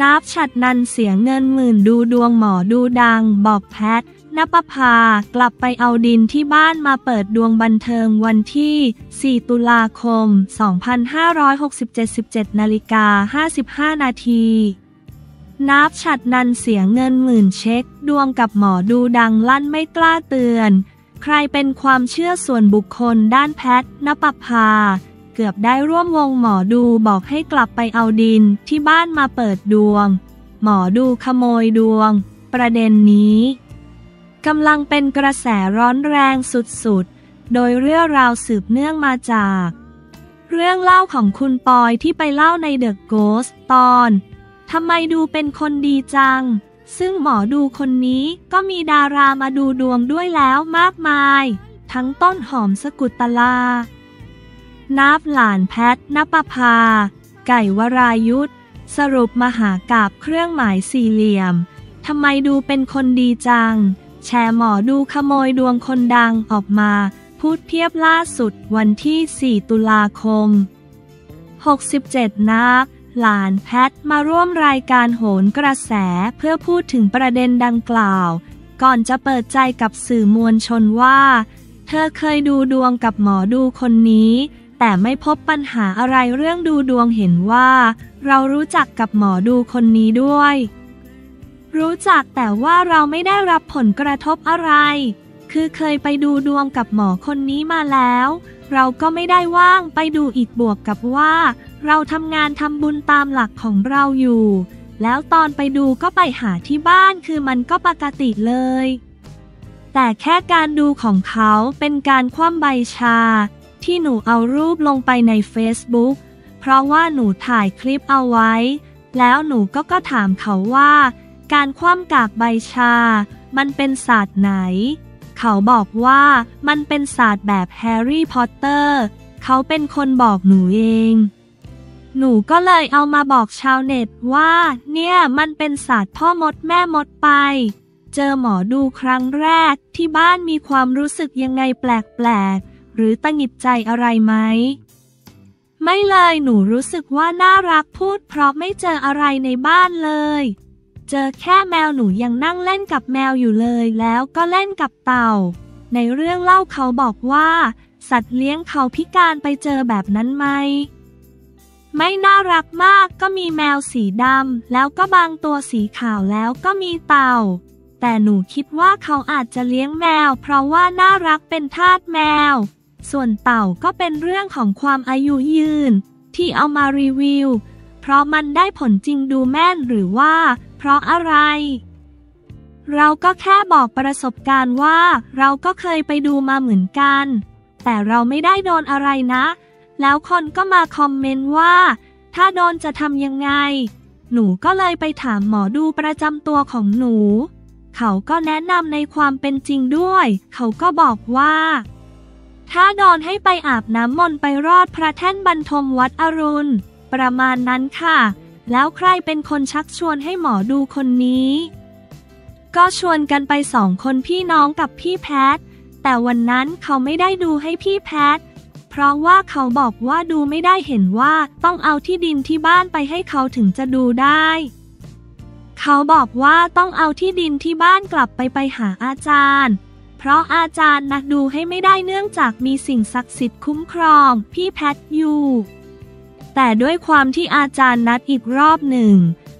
นับฉัตรนันท์เสียเงินหมื่นดูดวงหมอดูดังบอกแพทณปภากลับไปเอาดินที่บ้านมาเปิดดวงบันเทิงวันที่ 4 ตุลาคม 2567 17:55 น.นับฉัตรนันท์เสียเงินหมื่นเช็คดวงกับหมอดูดังลั่นไม่กล้าเตือนใครเป็นความเชื่อส่วนบุคคลด้านแพทณปภาเกือบได้ร่วมวงหมอดูบอกให้กลับไปเอาดินที่บ้านมาเปิดดวงหมอดูขโมยดวงประเด็นนี้กำลังเป็นกระแสร้อนแรงสุดๆโดยเรื่องราวสืบเนื่องมาจากเรื่องเล่าของคุณปอยที่ไปเล่าในเดอะโกสต์ตอนทำไมดูเป็นคนดีจังซึ่งหมอดูคนนี้ก็มีดารามาดูดวงด้วยแล้วมากมายทั้งต้นหอมสกุตลานับหลานแพทณปภาไก่วรายุทธสรุปมหากาพย์เครื่องหมายสี่เหลี่ยมทำไมดูเป็นคนดีจังแชร์หมอดูขโมยดวงคนดังออกมาพูดเพียบล่าสุดวันที่ 4 ตุลาคม 67 นับหลานแพทมาร่วมรายการโหนกระแสเพื่อพูดถึงประเด็นดังกล่าวก่อนจะเปิดใจกับสื่อมวลชนว่าเธอเคยดูดวงกับหมอดูคนนี้แต่ไม่พบปัญหาอะไรเรื่องดูดวงเห็นว่าเรารู้จักกับหมอดูคนนี้ด้วยรู้จักแต่ว่าเราไม่ได้รับผลกระทบอะไรคือเคยไปดูดวงกับหมอคนนี้มาแล้วเราก็ไม่ได้ว่างไปดูอีกบวกกับว่าเราทำงานทำบุญตามหลักของเราอยู่แล้วตอนไปดูก็ไปหาที่บ้านคือมันก็ปกติเลยแต่แค่การดูของเขาเป็นการคว่ำใบชาที่หนูเอารูปลงไปในเฟซบุ๊กเพราะว่าหนูถ่ายคลิปเอาไว้แล้วหนูก็ถามเขาว่าการคว่ำกากใบชามันเป็นศาสตร์ไหนเขาบอกว่ามันเป็นศาสตร์แบบแฮร์รี่พอตเตอร์เขาเป็นคนบอกหนูเองหนูก็เลยเอามาบอกชาวเน็ตว่าเนี่ยมันเป็นศาสตร์พ่อมดแม่มดไปเจอหมอดูครั้งแรกที่บ้านมีความรู้สึกยังไงแปลกๆหรือตะหงิดใจอะไรไหมไม่เลยหนูรู้สึกว่าน่ารักพูดเพราะไม่เจออะไรในบ้านเลยเจอแค่แมวหนูยังนั่งเล่นกับแมวอยู่เลยแล้วก็เล่นกับเต่าในเรื่องเล่าเขาบอกว่าสัตว์เลี้ยงเขาพิการไปเจอแบบนั้นไหมไม่น่ารักมากก็มีแมวสีดำแล้วก็บางตัวสีขาวแล้วก็มีเต่าแต่หนูคิดว่าเขาอาจจะเลี้ยงแมวเพราะว่าน่ารักเป็นทาสแมวส่วนเต่าก็เป็นเรื่องของความอายุยืนที่เอามารีวิวเพราะมันได้ผลจริงดูแม่นหรือว่าเพราะอะไรเราก็แค่บอกประสบการณ์ว่าเราก็เคยไปดูมาเหมือนกันแต่เราไม่ได้โดนอะไรนะแล้วคนก็มาคอมเมนต์ว่าถ้าโดนจะทำยังไงหนูก็เลยไปถามหมอดูประจำตัวของหนูเขาก็แนะนำในความเป็นจริงด้วยเขาก็บอกว่าถ้าโดนให้ไปอาบน้ำมนต์ไปรอดพระแท่นบรรทมวัดอรุณประมาณนั้นค่ะแล้วใครเป็นคนชักชวนให้หมอดูคนนี้ก็ชวนกันไปสองคนพี่น้องกับพี่แพทแต่วันนั้นเขาไม่ได้ดูให้พี่แพทเพราะว่าเขาบอกว่าดูไม่ได้เห็นว่าต้องเอาที่ดินที่บ้านไปให้เขาถึงจะดูได้เขาบอกว่าต้องเอาที่ดินที่บ้านกลับไปหาอาจารย์เพราะอาจารย์นักดูให้ไม่ได้เนื่องจากมีสิ่งศักดิ์สิทธิ์คุ้มครองพี่แพทอยู่แต่ด้วยความที่อาจารย์นัดอีกรอบหนึ่ง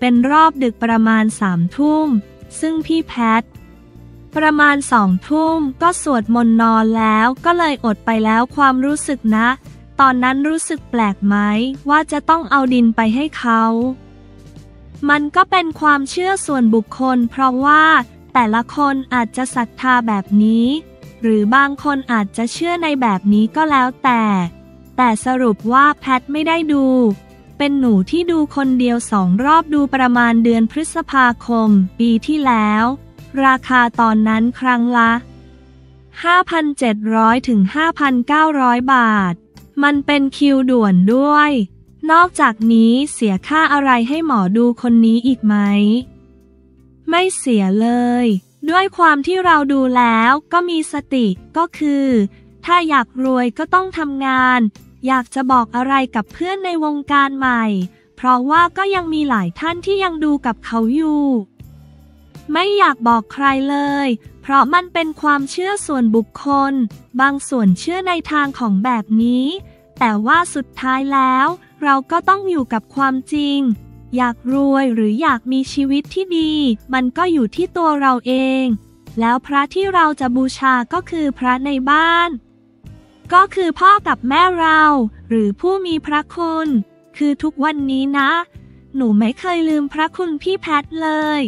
เป็นรอบดึกประมาณ 21:00 น.ซึ่งพี่แพทประมาณ 21:00 น.ก็สวดมนต์นอนแล้วก็เลยอดไปแล้วความรู้สึกนะตอนนั้นรู้สึกแปลกไหมว่าจะต้องเอาดินไปให้เขามันก็เป็นความเชื่อส่วนบุคคลเพราะว่าแต่ละคนอาจจะศรัทธาแบบนี้หรือบางคนอาจจะเชื่อในแบบนี้ก็แล้วแต่สรุปว่าแพทไม่ได้ดูเป็นหนูที่ดูคนเดียว2 รอบดูประมาณเดือนพฤษภาคมปีที่แล้วราคาตอนนั้นครั้งละ 5,700 ถึง 5,900 บาทมันเป็นคิวด่วนด้วยนอกจากนี้เสียค่าอะไรให้หมอดูคนนี้อีกไหมไม่เสียเลยด้วยความที่เราดูแล้วก็มีสติก็คือถ้าอยากรวยก็ต้องทำงานอยากจะบอกอะไรกับเพื่อนในวงการใหม่ เพราะว่าก็ยังมีหลายท่านที่ยังดูกับเขาอยู่ไม่อยากบอกใครเลยเพราะมันเป็นความเชื่อส่วนบุคคลบางส่วนเชื่อในทางของแบบนี้แต่ว่าสุดท้ายแล้วเราก็ต้องอยู่กับความจริงอยากรวยหรืออยากมีชีวิตที่ดีมันก็อยู่ที่ตัวเราเองแล้วพระที่เราจะบูชาก็คือพระในบ้านก็คือพ่อกับแม่เราหรือผู้มีพระคุณคือทุกวันนี้นะหนูไม่เคยลืมพระคุณพี่แพทเลย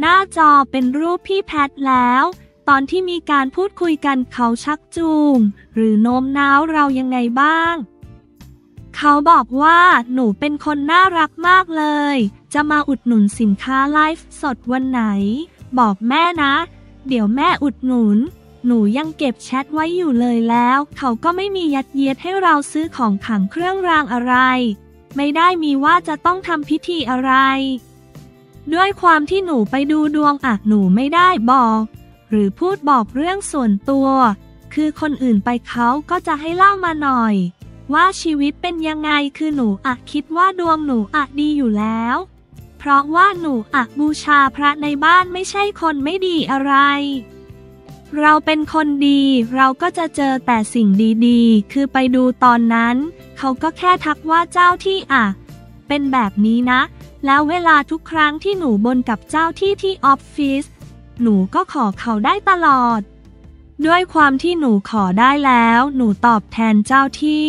หน้าจอเป็นรูปพี่แพทแล้วตอนที่มีการพูดคุยกันเขาชักจูงหรือโน้มน้าวเรายังไงบ้างเขาบอกว่าหนูเป็นคนน่ารักมากเลยจะมาอุดหนุนสินค้าไลฟ์สดวันไหนบอกแม่นะเดี๋ยวแม่อุดหนุนหนูยังเก็บแชทไว้อยู่เลยแล้วเขาก็ไม่มียัดเยียดให้เราซื้อของขลังเครื่องรางอะไรไม่ได้มีว่าจะต้องทำพิธีอะไรด้วยความที่หนูไปดูดวงอ่ะหนูไม่ได้บอกหรือพูดบอกเรื่องส่วนตัวคือคนอื่นไปเขาก็จะให้เล่ามาหน่อยว่าชีวิตเป็นยังไงคือหนูอ่ะคิดว่าดวงหนูอ่ะดีอยู่แล้วเพราะว่าหนูอ่ะบูชาพระในบ้านไม่ใช่คนไม่ดีอะไรเราเป็นคนดีเราก็จะเจอแต่สิ่งดีๆคือไปดูตอนนั้นเขาก็แค่ทักว่าเจ้าที่อ่ะเป็นแบบนี้นะแล้วเวลาทุกครั้งที่หนูบนกับเจ้าที่ที่ออฟฟิศหนูก็ขอเขาได้ตลอดด้วยความที่หนูขอได้แล้วหนูตอบแทนเจ้าที่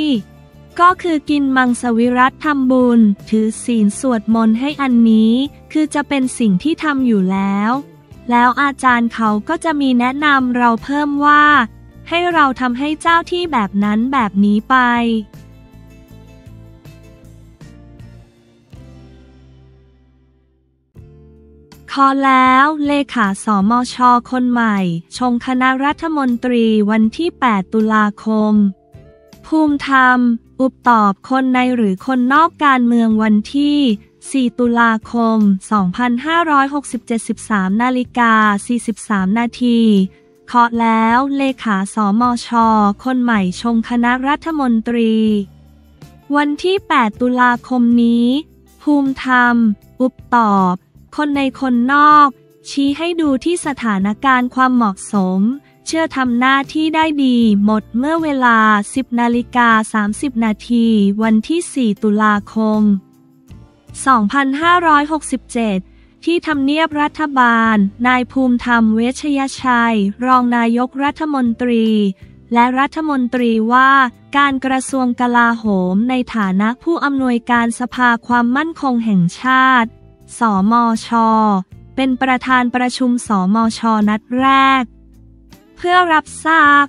ก็คือกินมังสวิรัติทำบุญถือศีลสวดมนต์ให้อันนี้คือจะเป็นสิ่งที่ทำอยู่แล้วอาจารย์เขาก็จะมีแนะนำเราเพิ่มว่าให้เราทำให้เจ้าที่แบบนั้นแบบนี้ไปขอแล้วเลขาสมช.คนใหม่ชงคณะรัฐมนตรีวันที่ 8 ตุลาคมภูมิธรรมอุปตอบคนในหรือคนนอกการเมืองวันที่ 4 ตุลาคม 2567 13:43 น.ขอแล้วเลขาสมช.คนใหม่ชงคณะรัฐมนตรีวันที่ 8 ตุลาคมนี้ภูมิธรรมอุปตอบคนในคนนอกชี้ให้ดูที่สถานการณ์ความเหมาะสมเชื่อทำหน้าที่ได้ดีหมดเมื่อเวลา 10:30 น.วันที่ 4 ตุลาคม 2567 ที่ทำเนียบรัฐบาลนายภูมิธรรมเวชยชัยรองนายกรัฐมนตรีและรัฐมนตรีว่าการกระทรวงกลาโหมในฐานะผู้อำนวยการสภาความมั่นคงแห่งชาติสมช.เป็นประธานประชุมสมช.นัดแรกเพื่อรับทราบ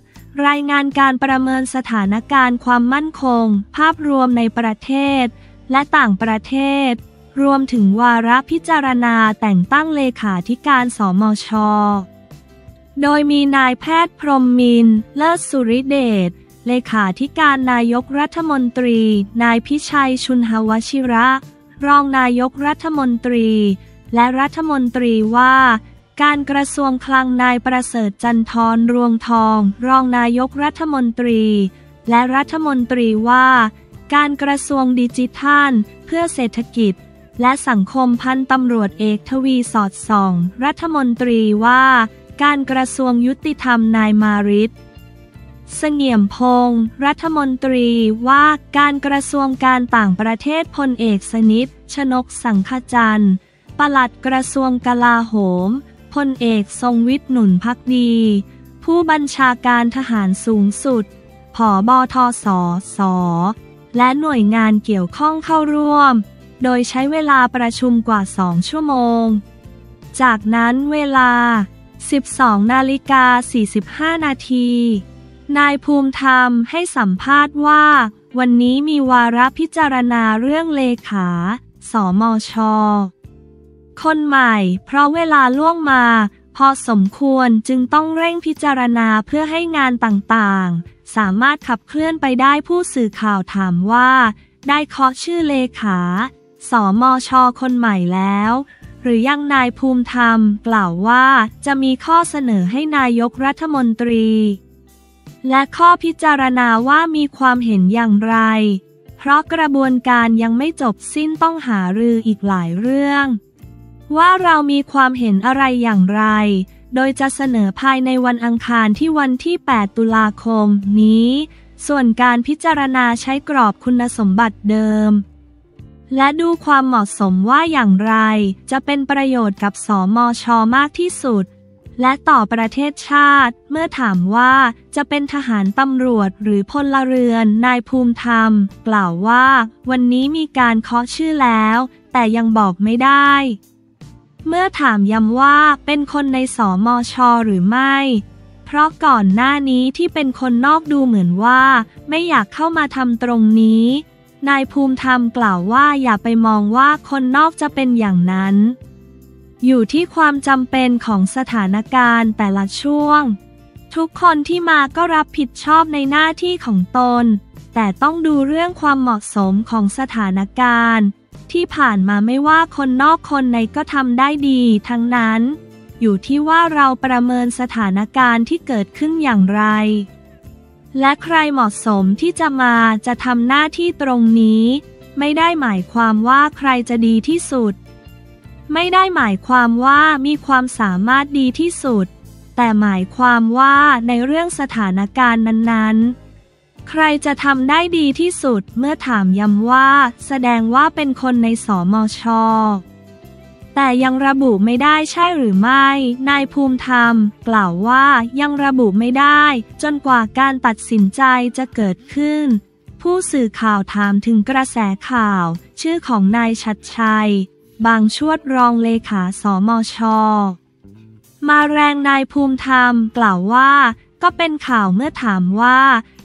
รายงานการประเมินสถานการณ์ความมั่นคงภาพรวมในประเทศและต่างประเทศรวมถึงวาระพิจารณาแต่งตั้งเลขาธิการสมช.โดยมีนายแพทย์พรหมมินทร์เลิศสุริเดชเลขาธิการนายกรัฐมนตรีนายพิชัยชุนหวชิระรองนายกรัฐมนตรีและรัฐมนตรีว่าการกระทรวงคลังนายประเสริฐจันทร์รวงทองรองนายกรัฐมนตรีและรัฐมนตรีว่าการกระทรวงดิจิทัลเพื่อเศรษฐกิจและสังคมพันตำรวจเอกทวีสอดส่องรัฐมนตรีว่าการกระทรวงยุติธรรมนายมาริตเสงี่ยมพงษ์รัฐมนตรีว่าการกระทรวงการต่างประเทศพลเอกสนิทชนกสังขจันทร์ปลัดกระทรวงกลาโหมพลเอกทรงวิทย์หนุนภักดีผู้บัญชาการทหารสูงสุดผบ.ทสส.และหน่วยงานเกี่ยวข้องเข้าร่วมโดยใช้เวลาประชุมกว่า2 ชั่วโมงจากนั้นเวลา 12:45 น.นายภูมิธรรมให้สัมภาษณ์ว่าวันนี้มีวาระพิจารณาเรื่องเลขาสมช.คนใหม่เพราะเวลาล่วงมาพอสมควรจึงต้องเร่งพิจารณาเพื่อให้งานต่างๆสามารถขับเคลื่อนไปได้ผู้สื่อข่าวถามว่าได้เคาะชื่อเลขาสมช.คนใหม่แล้วหรือยังนายภูมิธรรมกล่าวว่าจะมีข้อเสนอให้นายกรัฐมนตรีและข้อพิจารณาว่ามีความเห็นอย่างไร เพราะกระบวนการยังไม่จบสิ้นต้องหารืออีกหลายเรื่องว่าเรามีความเห็นอะไรอย่างไรโดยจะเสนอภายในวันอังคารที่วันที่ 8 ตุลาคมนี้ส่วนการพิจารณาใช้กรอบคุณสมบัติเดิมและดูความเหมาะสมว่าอย่างไรจะเป็นประโยชน์กับสมช.มากที่สุดและต่อประเทศชาติเมื่อถามว่าจะเป็นทหารตำรวจหรือพลเรือนนายภูมิธรรมกล่าวว่าวันนี้มีการเคาะชื่อแล้วแต่ยังบอกไม่ได้เมื่อถามย้ำว่าเป็นคนในสมช.หรือไม่เพราะก่อนหน้านี้ที่เป็นคนนอกดูเหมือนว่าไม่อยากเข้ามาทำตรงนี้นายภูมิธรรมกล่าวว่าอย่าไปมองว่าคนนอกจะเป็นอย่างนั้นอยู่ที่ความจำเป็นของสถานการณ์แต่ละช่วงทุกคนที่มาก็รับผิดชอบในหน้าที่ของตนแต่ต้องดูเรื่องความเหมาะสมของสถานการณ์ที่ผ่านมาไม่ว่าคนนอกคนในก็ทำได้ดีทั้งนั้นอยู่ที่ว่าเราประเมินสถานการณ์ที่เกิดขึ้นอย่างไรและใครเหมาะสมที่จะมาจะทำหน้าที่ตรงนี้ไม่ได้หมายความว่าใครจะดีที่สุดไม่ได้หมายความว่ามีความสามารถดีที่สุดแต่หมายความว่าในเรื่องสถานการณ์นั้นๆใครจะทำได้ดีที่สุดเมื่อถามย้ำว่าแสดงว่าเป็นคนในสมช.แต่ยังระบุไม่ได้ใช่หรือไม่นายภูมิธรรมกล่าวว่ายังระบุไม่ได้จนกว่าการตัดสินใจจะเกิดขึ้นผู้สื่อข่าวถามถึงกระแสข่าวชื่อของนายชัดชัยบางชวดรองเลขาสมช.มาแรงนายภูมิธรรมกล่าวว่าก็เป็นข่าวเมื่อถามว่า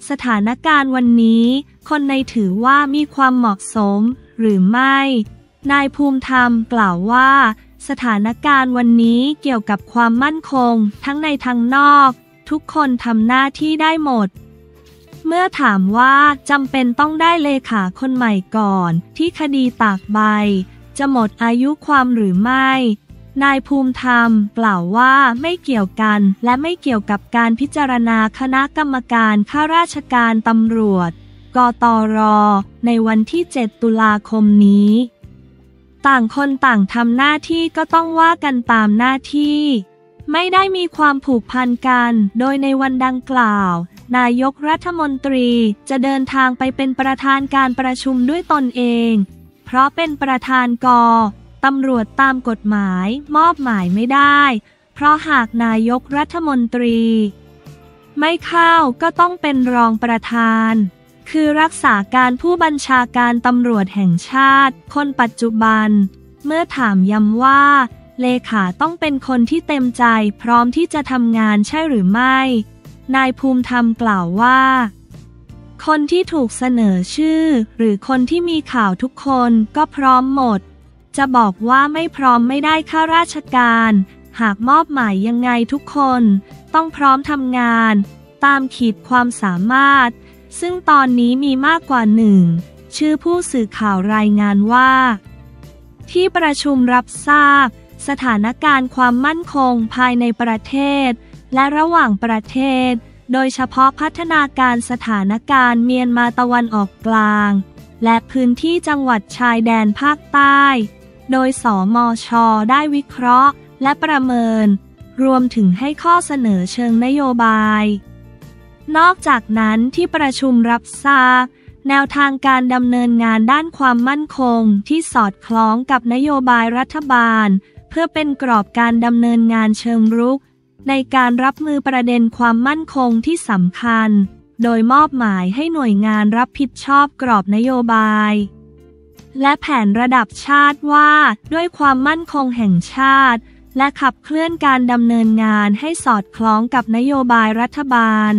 สถานการณ์วันนี้คนในถือว่ามีความเหมาะสมหรือไม่นายภูมิธรรมกล่าวว่าสถานการณ์วันนี้เกี่ยวกับความมั่นคงทั้งในทั้งนอกทุกคนทำหน้าที่ได้หมดเมื่อถามว่าจำเป็นต้องได้เลขาคนใหม่ก่อนที่คดีตากใบจะหมดอายุความหรือไม่นายภูมิธรรมกล่าวว่าไม่เกี่ยวกันและไม่เกี่ยวกับการพิจารณาคณะกรรมการข้าราชการตำรวจกตร.ในวันที่ 7 ตุลาคมนี้ต่างคนต่างทำหน้าที่ก็ต้องว่ากันตามหน้าที่ไม่ได้มีความผูกพันกันโดยในวันดังกล่าวนายกรัฐมนตรีจะเดินทางไปเป็นประธานการประชุมด้วยตนเองเพราะเป็นประธานก.ตำรวจตามกฎหมายมอบหมายไม่ได้เพราะหากนายกรัฐมนตรีไม่เข้าก็ต้องเป็นรองประธานคือรักษาการผู้บัญชาการตำรวจแห่งชาติคนปัจจุบันเมื่อถามย้ำว่าเลขาต้องเป็นคนที่เต็มใจพร้อมที่จะทำงานใช่หรือไม่นายภูมิธรรมกล่าวว่าคนที่ถูกเสนอชื่อหรือคนที่มีข่าวทุกคนก็พร้อมหมดจะบอกว่าไม่พร้อมไม่ได้ข้าราชการหากมอบหมายยังไงทุกคนต้องพร้อมทำงานตามขีดความสามารถซึ่งตอนนี้มีมากกว่า1ชื่อผู้สื่อข่าวรายงานว่าที่ประชุมรับทราบสถานการณ์ความมั่นคงภายในประเทศและระหว่างประเทศโดยเฉพาะพัฒนาการสถานการณ์เมียนมาตะวันออกกลางและพื้นที่จังหวัดชายแดนภาคใต้โดยสมช.ได้วิเคราะห์และประเมินรวมถึงให้ข้อเสนอเชิงนโยบายนอกจากนั้นที่ประชุมรับทราบแนวทางการดำเนินงานด้านความมั่นคงที่สอดคล้องกับนโยบายรัฐบาลเพื่อเป็นกรอบการดำเนินงานเชิงรุกในการรับมือประเด็นความมั่นคงที่สำคัญโดยมอบหมายให้หน่วยงานรับผิดชอบกรอบนโยบายและแผนระดับชาติว่าด้วยความมั่นคงแห่งชาติและขับเคลื่อนการดำเนินงานให้สอดคล้องกับนโยบายรัฐบาล